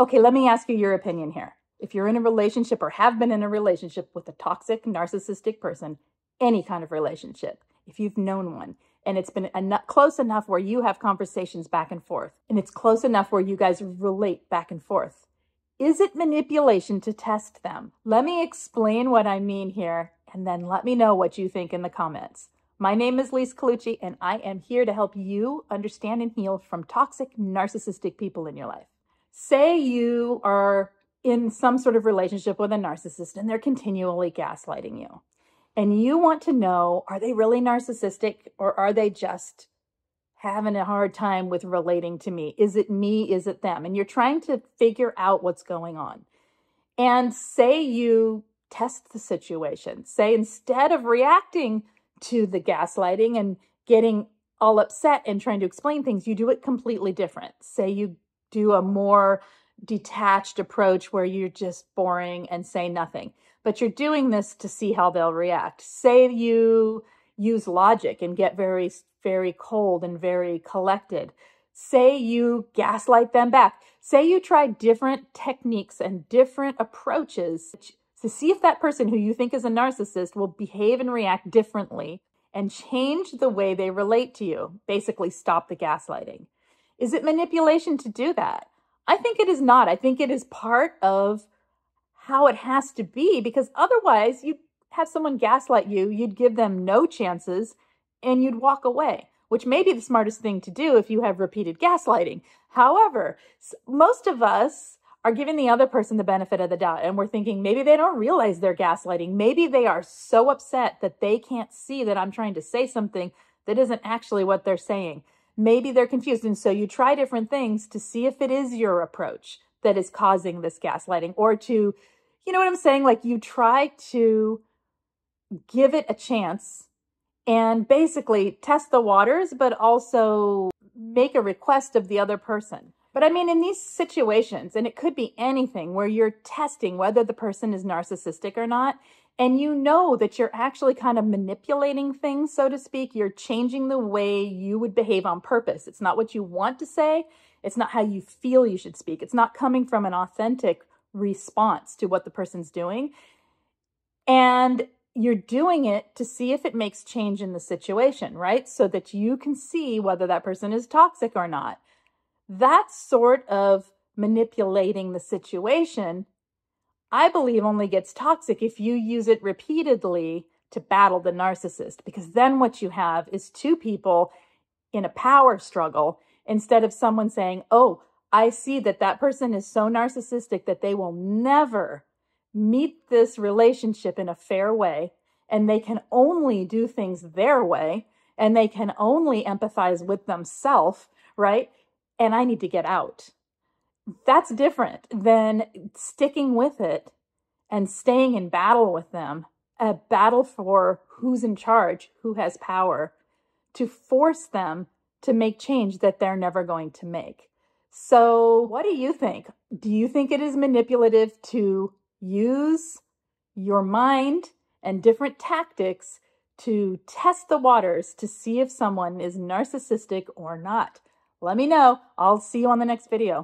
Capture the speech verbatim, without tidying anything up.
Okay, let me ask you your opinion here. If you're in a relationship or have been in a relationship with a toxic, narcissistic person, any kind of relationship, if you've known one, and it's been enough, close enough where you have conversations back and forth, and it's close enough where you guys relate back and forth, is it manipulation to test them? Let me explain what I mean here, and then let me know what you think in the comments. My name is Lise Colucci, and I am here to help you understand and heal from toxic, narcissistic people in your life. Say you are in some sort of relationship with a narcissist and they're continually gaslighting you. And you want to know, are they really narcissistic or are they just having a hard time with relating to me? Is it me? Is it them? And you're trying to figure out what's going on. And say you test the situation. Say instead of reacting to the gaslighting and getting all upset and trying to explain things, you do it completely different. Say you do a more detached approach where you're just boring and say nothing, but you're doing this to see how they'll react. Say you use logic and get very, very cold and very collected. Say you gaslight them back. Say you try different techniques and different approaches to see if that person who you think is a narcissist will behave and react differently and change the way they relate to you. Basically, stop the gaslighting. Is it manipulation to do that? I think it is not. I think it is part of how it has to be, because otherwise you'd have someone gaslight you, you'd give them no chances, and you'd walk away, which may be the smartest thing to do if you have repeated gaslighting. However, most of us are giving the other person the benefit of the doubt, and we're thinking maybe they don't realize they're gaslighting. Maybe they are so upset that they can't see that I'm trying to say something that isn't actually what they're saying. Maybe they're confused. And so you try different things to see if it is your approach that is causing this gaslighting, or to, you know what I'm saying? Like you try to give it a chance and basically test the waters, but also make a request of the other person. But I mean, in these situations, and it could be anything where you're testing whether the person is narcissistic or not, and you know that you're actually kind of manipulating things, so to speak, you're changing the way you would behave on purpose. It's not what you want to say. It's not how you feel you should speak. It's not coming from an authentic response to what the person's doing. And you're doing it to see if it makes change in the situation, right? So that you can see whether that person is toxic or not. That sort of manipulating the situation, I believe, only gets toxic if you use it repeatedly to battle the narcissist, because then what you have is two people in a power struggle instead of someone saying, oh, I see that that person is so narcissistic that they will never meet this relationship in a fair way, and they can only do things their way, and they can only empathize with themselves, right? And I need to get out. That's different than sticking with it and staying in battle with them, a battle for who's in charge, who has power, to force them to make change that they're never going to make. So what do you think? Do you think it is manipulative to use your mind and different tactics to test the waters to see if someone is narcissistic or not? Let me know. I'll see you on the next video.